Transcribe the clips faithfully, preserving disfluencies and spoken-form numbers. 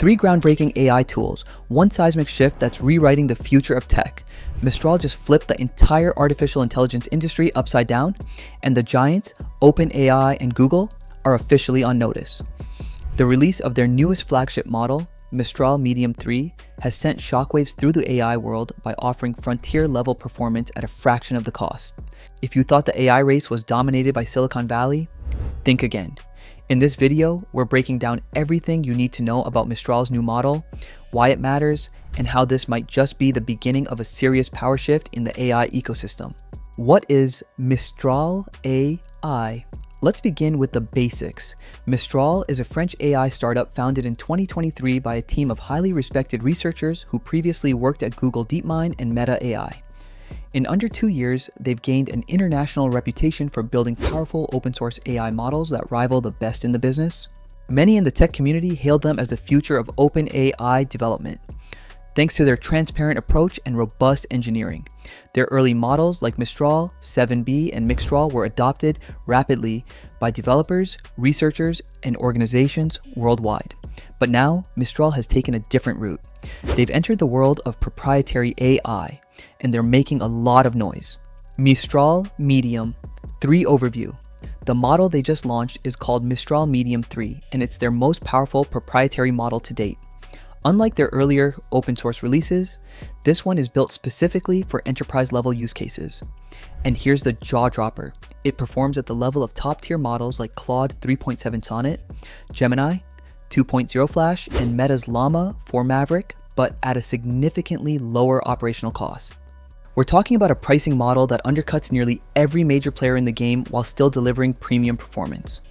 Three groundbreaking A I tools, one seismic shift that's rewriting the future of tech. Mistral just flipped the entire artificial intelligence industry upside down, and the giants, OpenAI and Google, are officially on notice. The release of their newest flagship model, Mistral Medium three, has sent shockwaves through the A I world by offering frontier-level performance at a fraction of the cost. If you thought the A I race was dominated by Silicon Valley, think again. In this video, we're breaking down everything you need to know about Mistral's new model, why it matters, and how this might just be the beginning of a serious power shift in the A I ecosystem. What is Mistral A I? Let's begin with the basics. Mistral is a French A I startup founded in twenty twenty-three by a team of highly respected researchers who previously worked at Google DeepMind and Meta A I. In under two years, they've gained an international reputation for building powerful open source A I models that rival the best in the business. Many in the tech community hailed them as the future of open A I development, thanks to their transparent approach and robust engineering. Their early models like Mistral, seven B, and Mixtral were adopted rapidly by developers, researchers, and organizations worldwide. But now, Mistral has taken a different route. They've entered the world of proprietary A I, and they're making a lot of noise. Mistral Medium three Overview. The model they just launched is called Mistral Medium three, and it's their most powerful proprietary model to date. Unlike their earlier open source releases, this one is built specifically for enterprise level use cases. And here's the jaw dropper. It performs at the level of top tier models like Claude three point seven Sonnet, Gemini two point oh Flash, and Meta's Llama four Maverick, but at a significantly lower operational cost. We're talking about a pricing model that undercuts nearly every major player in the game while still delivering premium performance.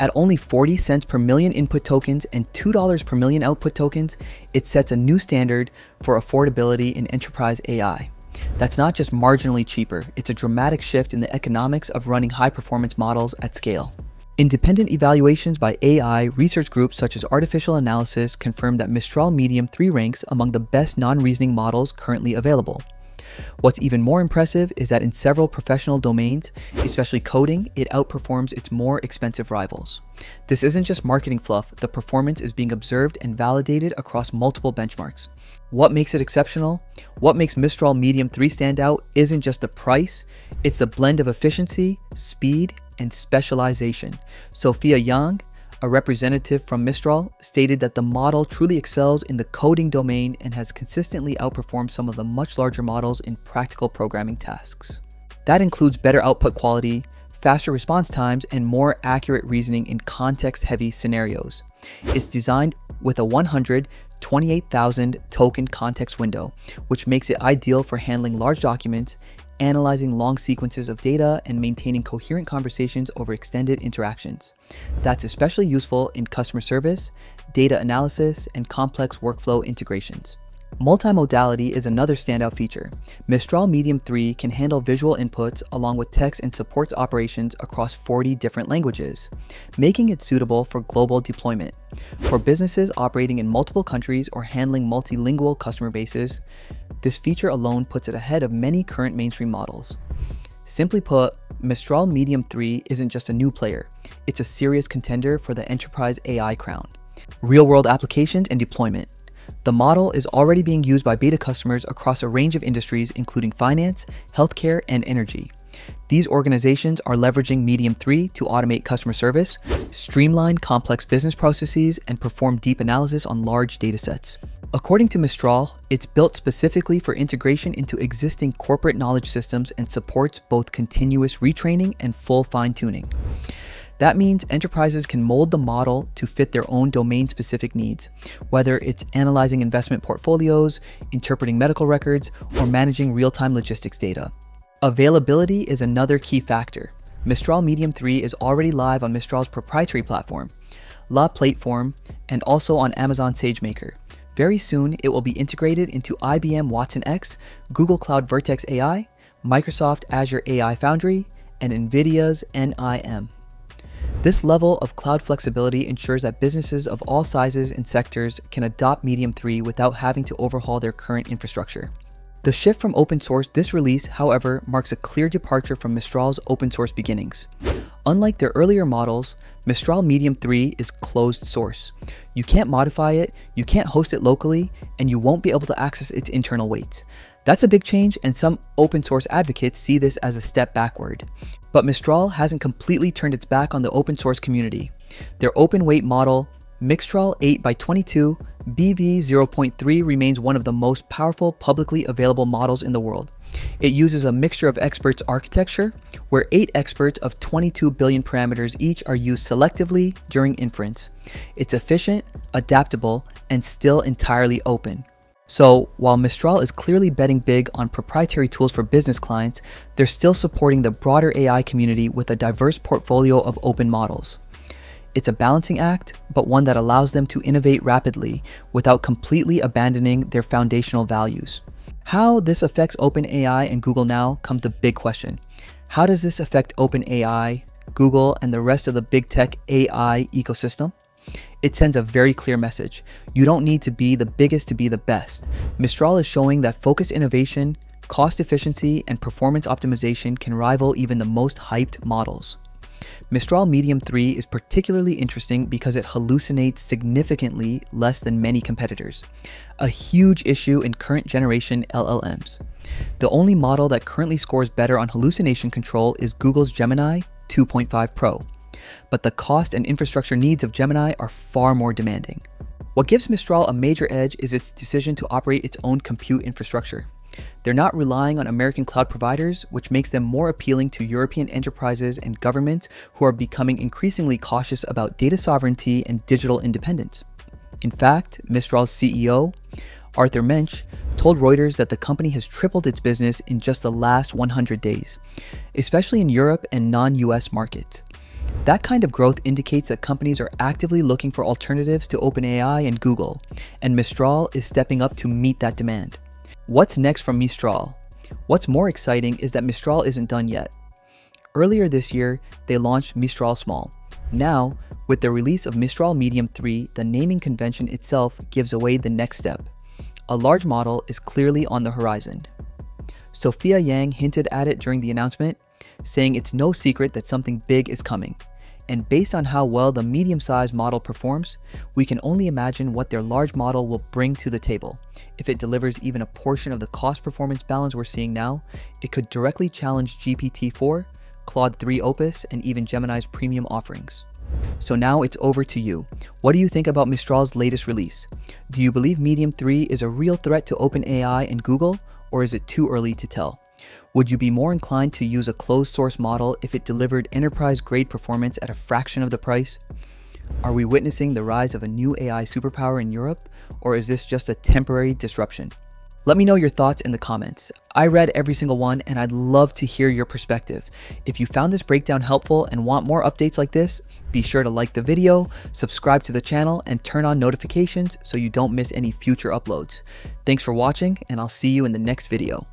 At only forty cents per million input tokens and two dollars per million output tokens, it sets a new standard for affordability in enterprise A I. That's not just marginally cheaper, it's a dramatic shift in the economics of running high-performance models at scale. Independent evaluations by A I research groups such as Artificial Analysis confirm that Mistral Medium three ranks among the best non-reasoning models currently available. What's even more impressive is that in several professional domains, especially coding, it outperforms its more expensive rivals. This isn't just marketing fluff, the performance is being observed and validated across multiple benchmarks. What makes it exceptional? What makes Mistral Medium three stand out isn't just the price, it's the blend of efficiency, speed, and specialization. Sophia Yang, a representative from Mistral, stated that the model truly excels in the coding domain and has consistently outperformed some of the much larger models in practical programming tasks. That includes better output quality, faster response times, and more accurate reasoning in context-heavy scenarios. It's designed with a one hundred twenty-eight thousand token context window, which makes it ideal for handling large documents, analyzing long sequences of data, and maintaining coherent conversations over extended interactions. That's especially useful in customer service, data analysis, and complex workflow integrations. Multimodality is another standout feature. Mistral Medium three can handle visual inputs along with text and supports operations across forty different languages, making it suitable for global deployment. For businesses operating in multiple countries or handling multilingual customer bases, this feature alone puts it ahead of many current mainstream models. Simply put, Mistral Medium three isn't just a new player, it's a serious contender for the enterprise A I crown. Real-world applications and deployment. The model is already being used by beta customers across a range of industries including finance, healthcare, and energy. These organizations are leveraging Medium three to automate customer service, streamline complex business processes, and perform deep analysis on large datasets. According to Mistral, it's built specifically for integration into existing corporate knowledge systems and supports both continuous retraining and full fine-tuning. That means enterprises can mold the model to fit their own domain-specific needs, whether it's analyzing investment portfolios, interpreting medical records, or managing real-time logistics data. Availability is another key factor. Mistral Medium three is already live on Mistral's proprietary platform, La Plateforme, and also on Amazon SageMaker. Very soon, it will be integrated into I B M WatsonX, Google Cloud Vertex A I, Microsoft Azure A I Foundry, and NVIDIA's N I M. This level of cloud flexibility ensures that businesses of all sizes and sectors can adopt Medium three without having to overhaul their current infrastructure. The shift from open source this release, however, marks a clear departure from Mistral's open source beginnings. Unlike their earlier models, Mistral Medium three is closed source. You can't modify it, you can't host it locally, and you won't be able to access its internal weights. That's a big change, and some open source advocates see this as a step backward. But Mistral hasn't completely turned its back on the open source community. Their open weight model, Mixtral eight by twenty-two B V zero point three, remains one of the most powerful publicly available models in the world. It uses a mixture of experts architecture, where eight experts of twenty-two billion parameters each are used selectively during inference. It's efficient, adaptable, and still entirely open. So, while Mistral is clearly betting big on proprietary tools for business clients, they're still supporting the broader A I community with a diverse portfolio of open models. It's a balancing act, but one that allows them to innovate rapidly without completely abandoning their foundational values. How this affects OpenAI and Google now comes the big question. How does this affect OpenAI, Google, and the rest of the big tech A I ecosystem? It sends a very clear message. You don't need to be the biggest to be the best. Mistral is showing that focused innovation, cost efficiency, and performance optimization can rival even the most hyped models. Mistral Medium three is particularly interesting because it hallucinates significantly less than many competitors, a huge issue in current generation L L Ms. The only model that currently scores better on hallucination control is Google's Gemini two point five Pro, but the cost and infrastructure needs of Gemini are far more demanding. What gives Mistral a major edge is its decision to operate its own compute infrastructure. They're not relying on American cloud providers, which makes them more appealing to European enterprises and governments who are becoming increasingly cautious about data sovereignty and digital independence. In fact, Mistral's C E O, Arthur Mensch, told Reuters that the company has tripled its business in just the last one hundred days, especially in Europe and non U S markets. That kind of growth indicates that companies are actively looking for alternatives to OpenAI and Google, and Mistral is stepping up to meet that demand. What's next from Mistral? What's more exciting is that Mistral isn't done yet. Earlier this year, they launched Mistral Small. Now, with the release of Mistral Medium three, the naming convention itself gives away the next step. A large model is clearly on the horizon. Sophia Yang hinted at it during the announcement, saying it's no secret that something big is coming. And based on how well the medium-sized model performs, we can only imagine what their large model will bring to the table. If it delivers even a portion of the cost-performance balance we're seeing now, it could directly challenge G P T four, Claude three Opus, and even Gemini's premium offerings. So now it's over to you. What do you think about Mistral's latest release? Do you believe Medium three is a real threat to OpenAI and Google, or is it too early to tell? Would you be more inclined to use a closed-source model if it delivered enterprise-grade performance at a fraction of the price? Are we witnessing the rise of a new A I superpower in Europe, or is this just a temporary disruption? Let me know your thoughts in the comments. I read every single one and I'd love to hear your perspective. If you found this breakdown helpful and want more updates like this, be sure to like the video, subscribe to the channel, and turn on notifications so you don't miss any future uploads. Thanks for watching, and I'll see you in the next video.